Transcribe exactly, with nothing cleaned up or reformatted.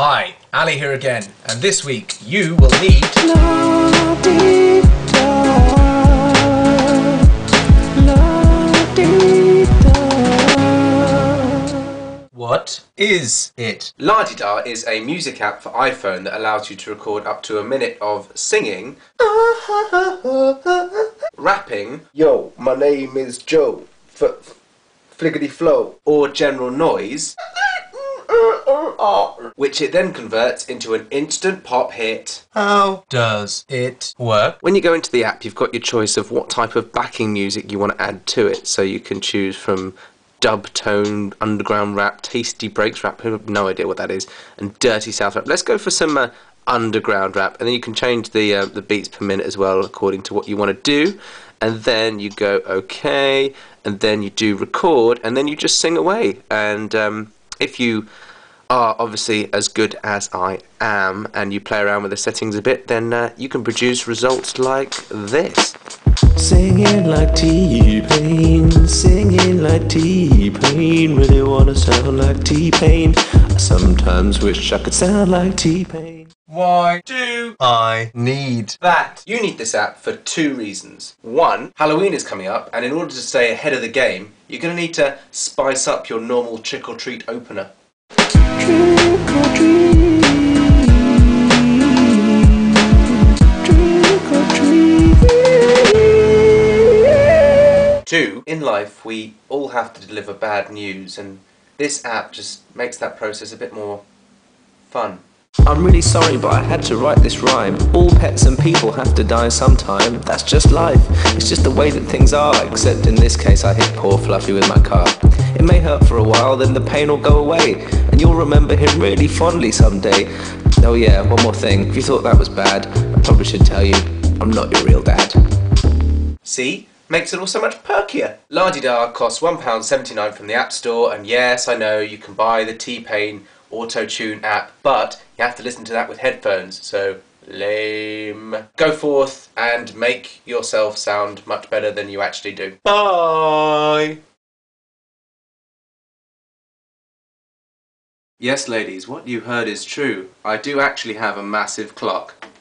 Hi, Ali here again, and this week you will need LaDiDa, LaDiDa. What is it? LaDiDa is a music app for iPhone that allows you to record up to a minute of singing, rapping, yo, my name is Joe, f fliggity flow, or general noise, which it then converts into an instant pop hit. How does it work? When you go into the app, you've got your choice of what type of backing music you want to add to it. So you can choose from dub tone, underground rap, tasty breaks rap, I have no idea what that is, and dirty south rap. Let's go for some uh, underground rap, and then you can change the, uh, the beats per minute as well according to what you want to do. And then you go okay, and then you do record, and then you just sing away. And um, if you are obviously as good as I am and you play around with the settings a bit, then uh, you can produce results like this. Singing like T-Pain, singing like T-Pain, really wanna sound like T-Pain. I sometimes wish I could sound like T-Pain. Why do I need that? You need this app for two reasons. One, Halloween is coming up, and in order to stay ahead of the game, you're gonna need to spice up your normal trick-or-treat opener. Trick or treat, trick or treat. Two, in life we all have to deliver bad news, and this app just makes that process a bit more fun. I'm really sorry, but I had to write this rhyme. All pets and people have to die sometime. That's just life. It's just the way that things are. Except in this case, I hit poor Fluffy with my car. It may hurt for a while, then the pain will go away, and you'll remember him really fondly someday. Oh yeah, one more thing. If you thought that was bad, I probably should tell you, I'm not your real dad. See? Makes it all so much perkier. LaDiDa costs one pound seventy-nine from the App Store, and yes, I know, you can buy the T-Pain Auto-Tune app, but you have to listen to that with headphones, so lame. Go forth and make yourself sound much better than you actually do. Bye! Yes, ladies, what you heard is true. I do actually have a massive clock.